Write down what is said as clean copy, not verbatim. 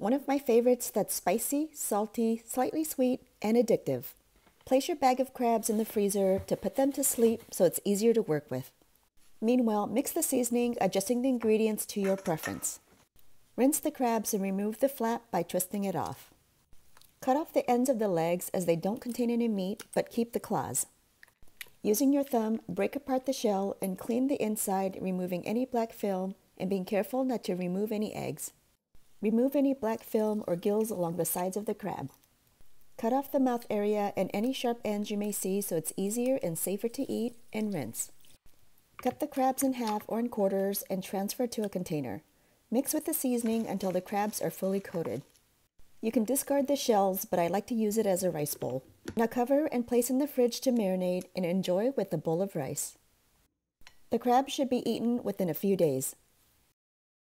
One of my favorites that's spicy, salty, slightly sweet, and addictive. Place your bag of crabs in the freezer to put them to sleep so it's easier to work with. Meanwhile, mix the seasoning, adjusting the ingredients to your preference. Rinse the crabs and remove the flap by twisting it off. Cut off the ends of the legs as they don't contain any meat, but keep the claws. Using your thumb, break apart the shell and clean the inside, removing any black film and being careful not to remove any eggs. Remove any black film or gills along the sides of the crab. Cut off the mouth area and any sharp ends you may see so it's easier and safer to eat, and rinse. Cut the crabs in half or in quarters and transfer to a container. Mix with the seasoning until the crabs are fully coated. You can discard the shells, but I like to use it as a rice bowl. Now cover and place in the fridge to marinate and enjoy with a bowl of rice. The crab should be eaten within a few days.